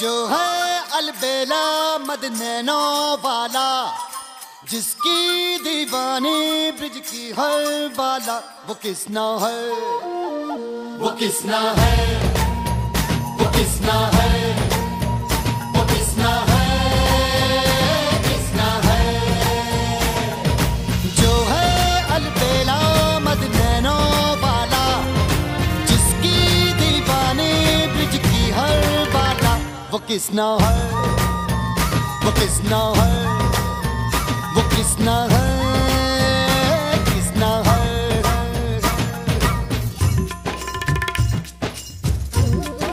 जो है अलबेला मदनैनो वाला, जिसकी दीवानी ब्रिज की हर बाला, वो कृष्णा है, वो कृष्णा है, वो कृष्णा है, वो कृष्णा है, कृष्णा है। जो है अलबेला मदनैनो वाला, जिसकी दीवानी ब्रिज की हर बाला, वो कृष्णा है, वो कृष्णा है, वो कृष्णा है।